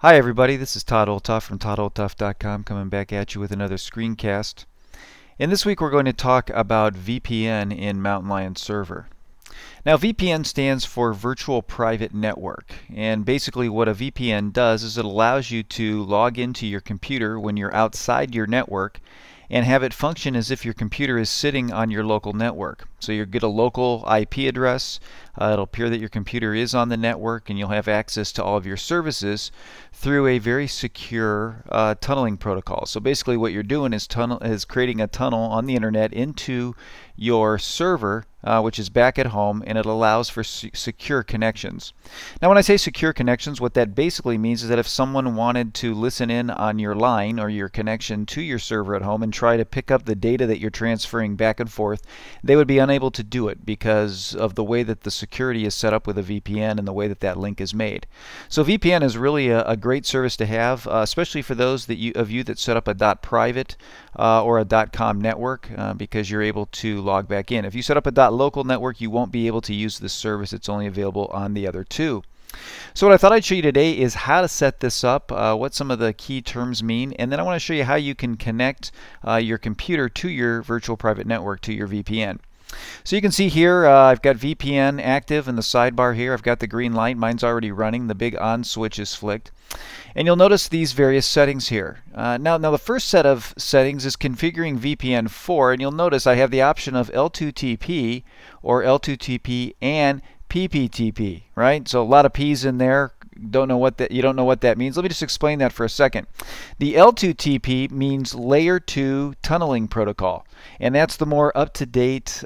Hi everybody, this is Todd Olthoff from toddolthoff.com coming back at you with another screencast. And this week we're going to talk about VPN in Mountain Lion Server. Now VPN stands for Virtual Private Network, and basically what a VPN does is it allows you to log into your computer when you're outside your network and have it function as if your computer is sitting on your local network. So you get a local IP address, it'll appear that your computer is on the network, and you'll have access to all of your services through a very secure tunneling protocol. So basically what you're doing is creating a tunnel on the internet into your server, which is back at home, and it allows for secure connections. Now when I say secure connections, what that basically means is that if someone wanted to listen in on your line or your connection to your server at home and try to pick up the data that you're transferring back and forth, they would be unable to do it because of the way that the security is set up with a VPN and the way that that link is made. So VPN is really a great service to have, especially for those of you that set up a .private or a .com network, because you're able to log back in. If you set up a .local network, you won't be able to use this service. It's only available on the other two. So what I thought I'd show you today is how to set this up, what some of the key terms mean, and then I want to show you how you can connect your computer to your virtual private network, to your VPN. So you can see here I've got VPN active in the sidebar here. I've got the green light. Mine's already running. The big on switch is flicked. And you'll notice these various settings here. Now the first set of settings is configuring VPN 4, and you'll notice I have the option of L2TP or L2TP and PPTP, right? So a lot of P's in there. You don't know what that means. Let me just explain that for a second. The L2TP means Layer 2 Tunneling Protocol, and that's the more up-to-date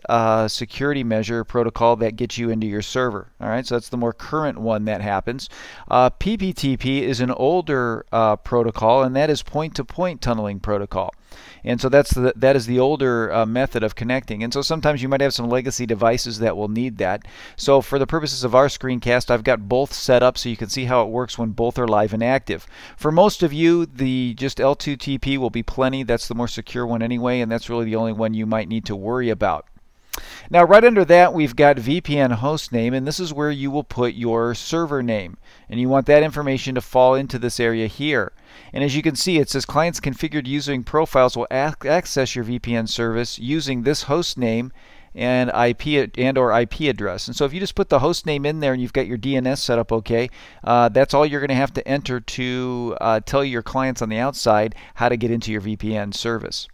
security measure protocol that gets you into your server. All right, so that's the more current one that happens. PPTP is an older protocol, and that is Point-to-Point Tunneling Protocol. And so that is the older method of connecting. And so sometimes you might have some legacy devices that will need that. So for the purposes of our screencast, I've got both set up so you can see how it works when both are live and active. For most of you, the just L2TP will be plenty. That's the more secure one anyway, and that's really the only one you might need to worry about. Now right under that we've got VPN host name, and this is where you will put your server name, and you want that information to fall into this area here. And as you can see, it says clients configured using profiles will access your VPN service using this host name and IP address. And so if you just put the host name in there and you've got your DNS set up okay, that's all you're going to have to enter to tell your clients on the outside how to get into your VPN service.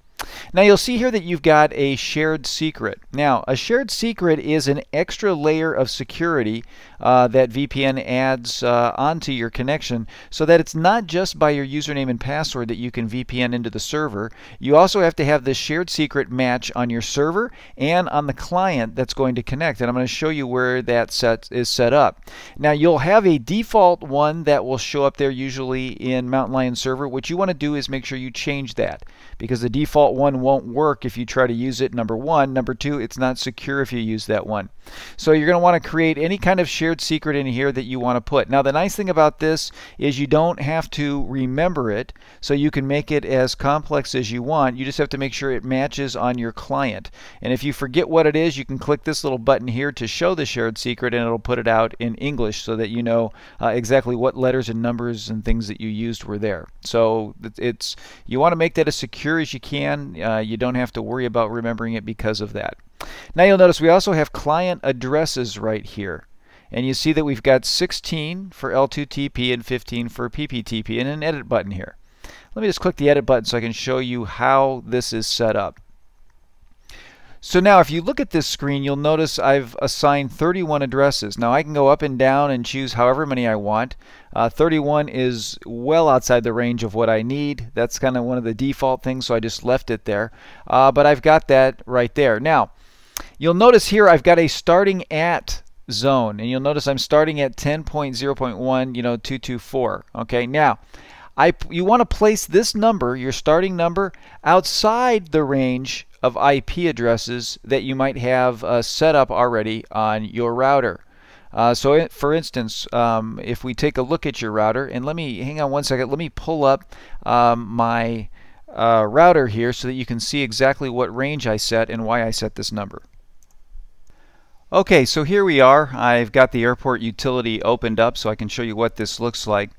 Now you'll see here that you've got a shared secret. Now a shared secret is an extra layer of security that VPN adds onto your connection, so that it's not just by your username and password that you can VPN into the server. You also have to have this shared secret match on your server and on the client that's going to connect, and I'm going to show you where that is set up. Now you'll have a default one that will show up there usually in Mountain Lion Server. What you want to do is make sure you change that, because the default one won't work if you try to use it, number one. Number two, it's not secure if you use that one. So you're going to want to create any kind of shared secret in here that you want to put. Now the nice thing about this is you don't have to remember it, so you can make it as complex as you want. You just have to make sure it matches on your client. And if you forget what it is, you can click this little button here to show the shared secret, and it'll put it out in English so that you know exactly what letters and numbers and things that you used were there. So you want to make that as secure as you can. You don't have to worry about remembering it because of that. Now you'll notice we also have client addresses right here. And you see that we've got 16 for L2TP and 15 for PPTP, and an edit button here. Let me just click the edit button so I can show you how this is set up. So now if you look at this screen, you'll notice I've assigned 31 addresses. Now I can go up and down and choose however many I want. 31 is well outside the range of what I need. That's kind of one of the default things, so I just left it there. But I've got that right there. Now you'll notice here I've got a starting at zone, and you'll notice I'm starting at 10.0.1, 224. Okay, now you want to place this number, your starting number, outside the range of IP addresses that you might have set up already on your router. So for instance, if we take a look at your router, and hang on one second, let me pull up my router here so that you can see exactly what range I set and why I set this number. Okay, so here we are. I've got the Airport Utility opened up so I can show you what this looks like.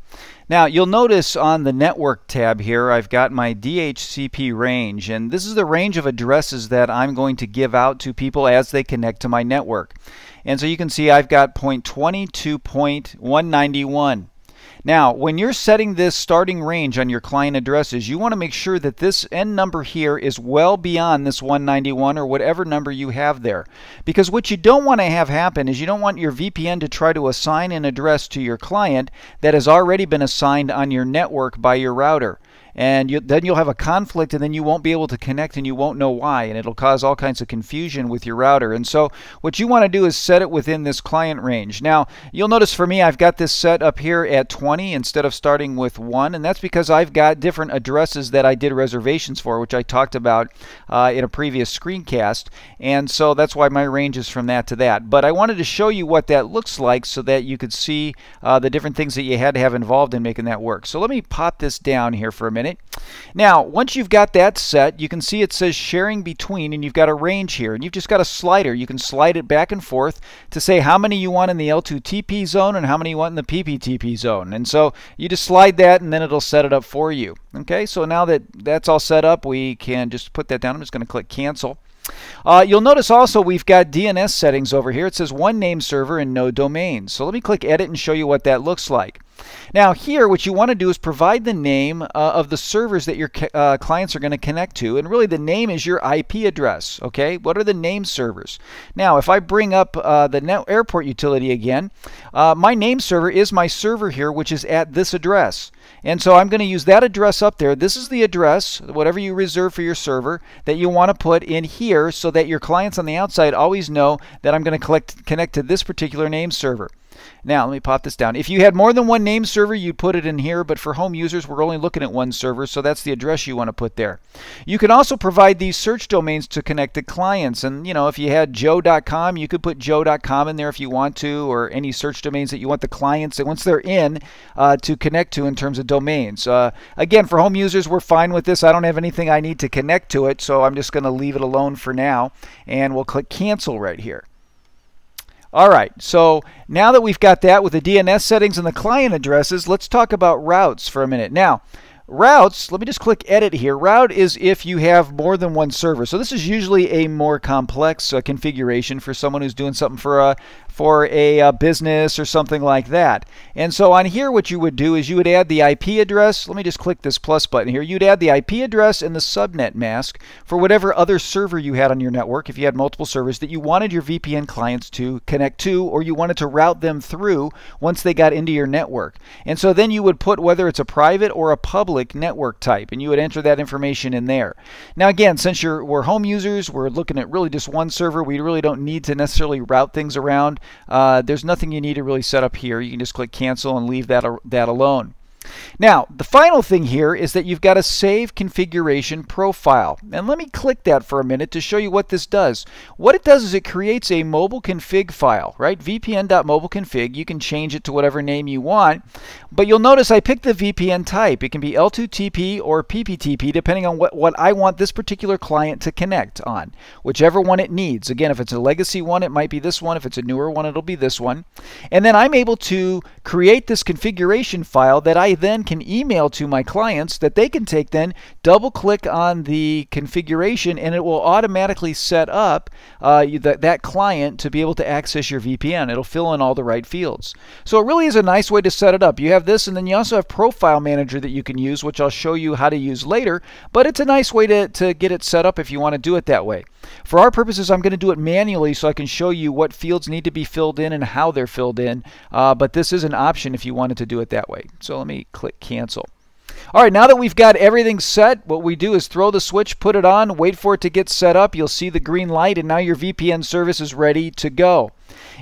Now, you'll notice on the Network tab here, I've got my DHCP range, and this is the range of addresses that I'm going to give out to people as they connect to my network. And so you can see I've got 0.20 to 0.191. Now, when you're setting this starting range on your client addresses, you want to make sure that this end number here is well beyond this 191 or whatever number you have there. Because what you don't want to have happen is you don't want your VPN to try to assign an address to your client that has already been assigned on your network by your router. And then you'll have a conflict, and then you won't be able to connect, and you won't know why, and it'll cause all kinds of confusion with your router. And so what you want to do is set it within this client range. Now, you'll notice for me, I've got this set up here at 20 instead of starting with 1, and that's because I've got different addresses that I did reservations for, which I talked about in a previous screencast. And so that's why my range is from that to that. But I wanted to show you what that looks like so that you could see the different things that you had to have involved in making that work. So let me pop this down here for a minute. Now, once you've got that set, you can see it says sharing between, and you've got a range here, and you've just got a slider. You can slide it back and forth to say how many you want in the L2TP zone and how many you want in the PPTP zone. And so you just slide that, and then it'll set it up for you. Okay, so now that that's all set up, we can just put that down. I'm just going to click cancel. You'll notice also we've got DNS settings over here. It says one name server and no domains. So let me click edit and show you what that looks like. Now here, what you want to do is provide the name of the servers that your clients are going to connect to, and really the name is your IP address, okay? What are the name servers? Now, if I bring up the Airport Utility again, my name server is my server here, which is at this address. And so I'm going to use that address up there. This is the address, whatever you reserve for your server, that you want to put in here so that your clients on the outside always know that I'm going to connect to this particular name server. Now, let me pop this down. If you had more than one name server, you'd put it in here, but for home users, we're only looking at one server, so that's the address you want to put there. You can also provide these search domains to connect to clients, and, you know, if you had joe.com, you could put joe.com in there if you want to, or any search domains that you want the clients, once they're in, to connect to in terms of domains. Again, for home users, we're fine with this. I don't have anything I need to connect to it, so I'm just going to leave it alone for now, and we'll click cancel right here. All right, so now that we've got that with the DNS settings and the client addresses, let's talk about routes for a minute. Now, routes, let me just click edit here. Route is if you have more than one server. So this is usually a more complex configuration for someone who's doing something for a business or something like that. And so on here, what you would do is you would add the IP address. Let me just click this plus button here. You'd add the IP address and the subnet mask for whatever other server you had on your network, if you had multiple servers that you wanted your VPN clients to connect to, or you wanted to route them through once they got into your network. And so then you would put whether it's a private or a public network type, and you would enter that information in there. Now again, since we're home users, we're looking at really just one server. We really don't need to necessarily route things around. There's nothing you need to really set up here. You can just click cancel and leave that alone. Now, the final thing here is that you've got a save configuration profile. And let me click that for a minute to show you what this does. What it does is it creates a mobile config file, right? VPN.mobileconfig. You can change it to whatever name you want. But you'll notice I picked the VPN type. It can be L2TP or PPTP, depending on what I want this particular client to connect on, whichever one it needs. Again, if it's a legacy one, it might be this one. If it's a newer one, it'll be this one. And then I'm able to create this configuration file that I then can email to my clients that they can take, then double click on the configuration, and it will automatically set up that client to be able to access your VPN. It'll fill in all the right fields. So it really is a nice way to set it up. You have this, and then you also have Profile Manager that you can use, which I'll show you how to use later, but it's a nice way to get it set up if you want to do it that way. For our purposes, I'm going to do it manually so I can show you what fields need to be filled in and how they're filled in, but this is an option if you wanted to do it that way. So let me click cancel. All right, now that we've got everything set, what we do is throw the switch, put it on, wait for it to get set up. You'll see the green light, and now your VPN service is ready to go.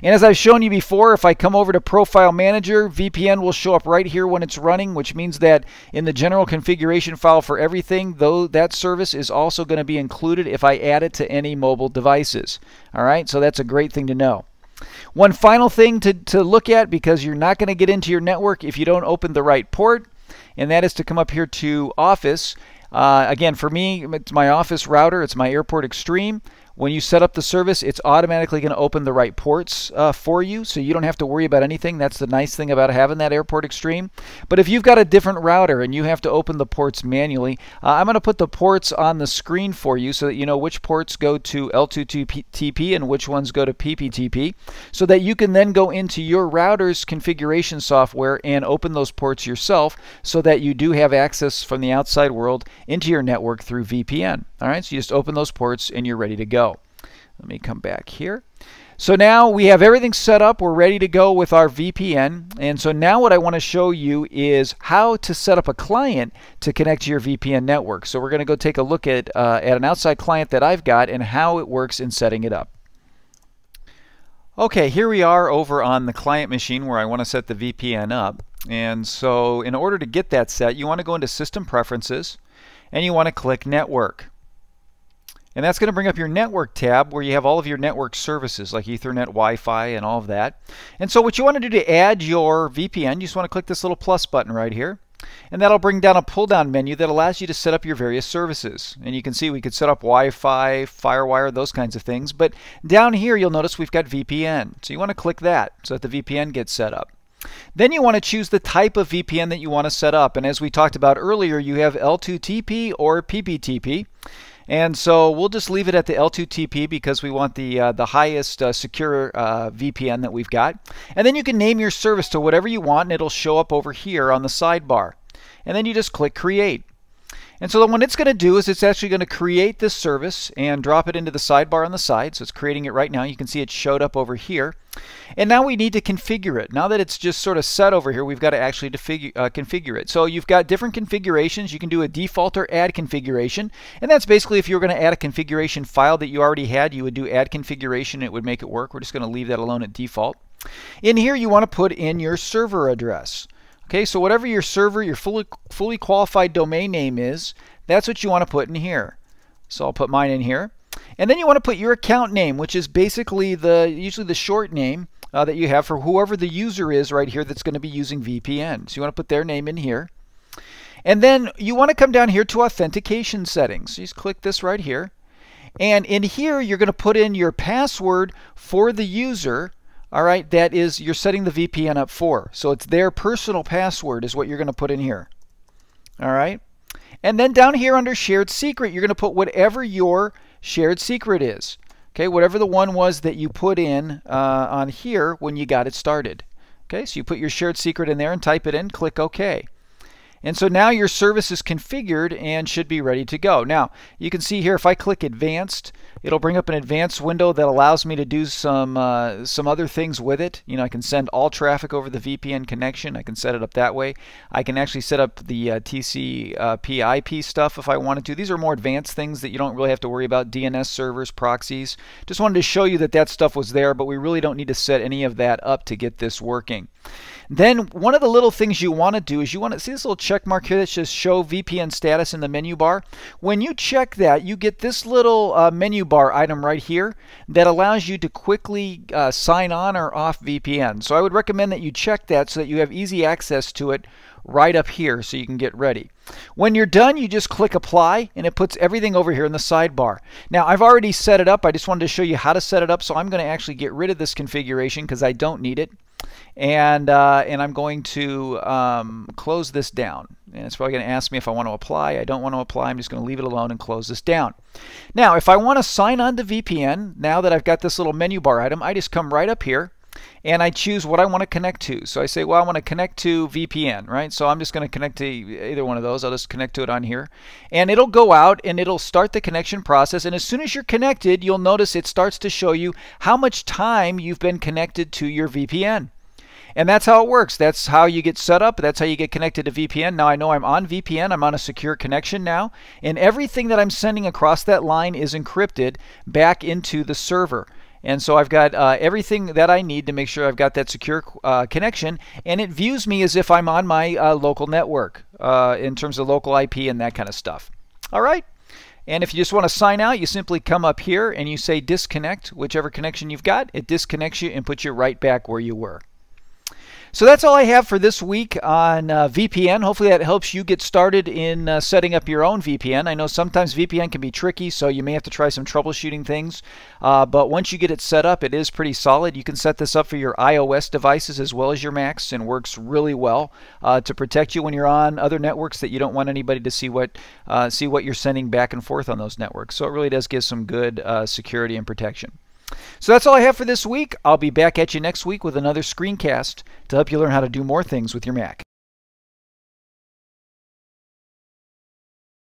And as I've shown you before, if I come over to Profile Manager, VPN will show up right here when it's running, which means that in the general configuration file for everything, though, that service is also going to be included if I add it to any mobile devices. All right, so that's a great thing to know. One final thing to look at, because you're not going to get into your network if you don't open the right port, and that is to come up here to Office. Again, for me, it's my Office router. It's my Airport Extreme. When you set up the service, it's automatically going to open the right ports for you, so you don't have to worry about anything. That's the nice thing about having that Airport Extreme. But if you've got a different router and you have to open the ports manually, I'm going to put the ports on the screen for you so that you know which ports go to L2TP and which ones go to PPTP, so that you can then go into your router's configuration software and open those ports yourself, so that you do have access from the outside world into your network through VPN. All right, so you just open those ports and you're ready to go. Let me come back here. So now we have everything set up. We're ready to go with our VPN. And so now what I want to show you is how to set up a client to connect to your VPN network. So we're going to go take a look at an outside client that I've got and how it works in setting it up. Okay, here we are over on the client machine where I want to set the VPN up. And so in order to get that set, you want to go into System Preferences and you want to click Network. And that's going to bring up your network tab where you have all of your network services like Ethernet, Wi-Fi, and all of that. And so what you want to do to add your VPN, you just want to click this little plus button right here. And that'll bring down a pull-down menu that allows you to set up your various services. And you can see we could set up Wi-Fi, Firewire, those kinds of things. But down here you'll notice we've got VPN. So you want to click that so that the VPN gets set up. Then you want to choose the type of VPN that you want to set up. And as we talked about earlier, you have L2TP or PPTP. And so we'll just leave it at the L2TP because we want the highest secure VPN that we've got. And then you can name your service to whatever you want and it'll show up over here on the sidebar. And then you just click Create. And so what it's going to do is it's actually going to create this service and drop it into the sidebar on the side. So it's creating it right now. You can see it showed up over here. And now we need to configure it. Now that it's just sort of set over here, we've got to actually configure it. So you've got different configurations. You can do a default or add configuration. And that's basically if you were going to add a configuration file that you already had, you would do add configuration. It would make it work. We're just going to leave that alone at default. In here, you want to put in your server address. Okay, so whatever your server, your fully qualified domain name is, that's what you want to put in here. So I'll put mine in here. And then you want to put your account name, which is basically usually the short name that you have for whoever the user is right here that's going to be using VPN. So you want to put their name in here. And then you want to come down here to authentication settings. So just click this right here. And in here, you're going to put in your password for the user. All right, that is you're setting the VPN up for. So it's their personal password is what you're going to put in here. All right. And then down here under shared secret, you're going to put whatever your shared secret is. Okay, whatever the one was that you put in on here when you got it started. Okay, so you put your shared secret in there and type it in, click OK. And so now your service is configured and should be ready to go. Now, you can see here if I click Advanced, it'll bring up an advanced window that allows me to do some other things with it. You know, I can send all traffic over the VPN connection. I can set it up that way. I can actually set up the TCP/IP stuff if I wanted to. These are more advanced things that you don't really have to worry about. DNS servers, proxies. Just wanted to show you that that stuff was there, but we really don't need to set any of that up to get this working. Then one of the little things you want to do is you want to see this little check mark here that says show VPN status in the menu bar. When you check that, you get this little menu bar item right here that allows you to quickly sign on or off VPN. So I would recommend that you check that so that you have easy access to it right up here so you can get ready. When you're done, you just click Apply and it puts everything over here in the sidebar. Now, I've already set it up. I just wanted to show you how to set it up, so I'm going to actually get rid of this configuration because I don't need it. And I'm going to close this down. And it's probably going to ask me if I want to apply. I don't want to apply. I'm just going to leave it alone and close this down. Now, if I want to sign on to VPN, now that I've got this little menu bar item, I just come right up here and I choose what I want to connect to. So I say, well, I want to connect to VPN, right? So I'm just going to connect to either one of those. I'll just connect to it on here. And it'll go out and it'll start the connection process. And as soon as you're connected, you'll notice it starts to show you how much time you've been connected to your VPN. And that's how it works. That's how you get set up. That's how you get connected to VPN. Now I know I'm on VPN. I'm on a secure connection now. And everything that I'm sending across that line is encrypted back into the server. And so I've got everything that I need to make sure I've got that secure connection. And it views me as if I'm on my local network in terms of local IP and that kind of stuff. All right. And if you just want to sign out, you simply come up here and you say disconnect, whichever connection you've got. It disconnects you and puts you right back where you were. So that's all I have for this week on VPN. Hopefully that helps you get started in setting up your own VPN. I know sometimes VPN can be tricky, so you may have to try some troubleshooting things. But once you get it set up, it is pretty solid. You can set this up for your iOS devices as well as your Macs, and works really well to protect you when you're on other networks that you don't want anybody to see what you're sending back and forth on those networks. So it really does give some good security and protection. So that's all I have for this week. I'll be back at you next week with another screencast to help you learn how to do more things with your Mac.